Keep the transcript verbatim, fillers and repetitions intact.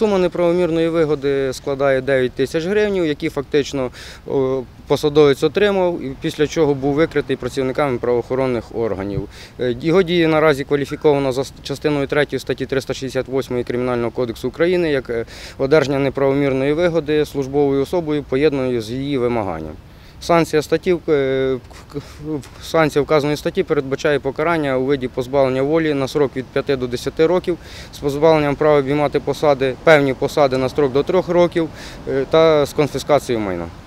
Сума неправомірної вигоди складає дев'ять тисяч гривень, які фактично посадовець отримав, після чого був викритий працівниками правоохоронних органів. Його дії наразі кваліфіковано за частиною третьою статті триста шістдесят восьмої Кримінального кодексу України як одержання неправомірної вигоди службовою особою, поєднаною з її вимаганням. Санкція статті, санкція вказаної статті передбачає покарання у виді позбавлення волі на строк від п'яти до десяти років, з позбавленням права обіймати посади, певні посади на строк до трьох років та з конфіскацією майна.